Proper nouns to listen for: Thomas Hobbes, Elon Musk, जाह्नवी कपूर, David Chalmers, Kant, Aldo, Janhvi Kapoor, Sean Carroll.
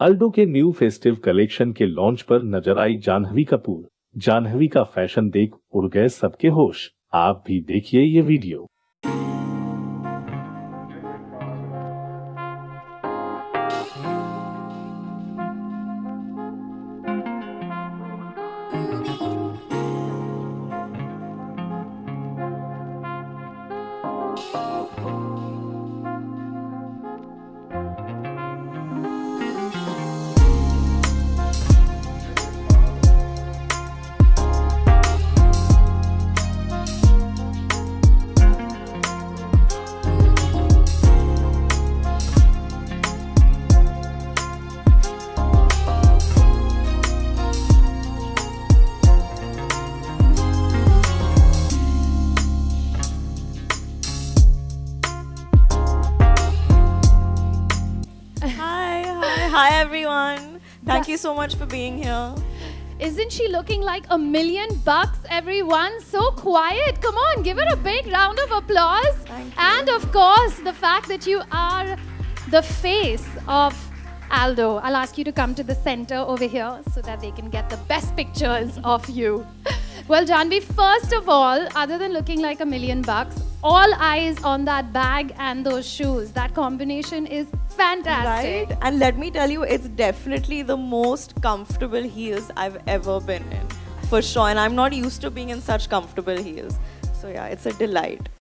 अल्डो के new festive collection के launch पर नजर आई जाह्नवी कपूर। जाह्नवी का फैशन देख उड़ गए सबके होश। आप भी देखिए ये video. Hi everyone, thank you so much for being here. Isn't she looking like $1 million, everyone? So quiet, come on, give her a big round of applause. And of course, the fact that you are the face of Aldo. I'll ask you to come to the center over here so that they can get the best pictures of you. Well, Janhvi, first of all, other than looking like $1 million, all eyes on that bag and those shoes. That combination is fantastic. Right? And let me tell you, it's definitely the most comfortable heels I've ever been in. For sure. And I'm not used to being in such comfortable heels. So yeah, it's a delight.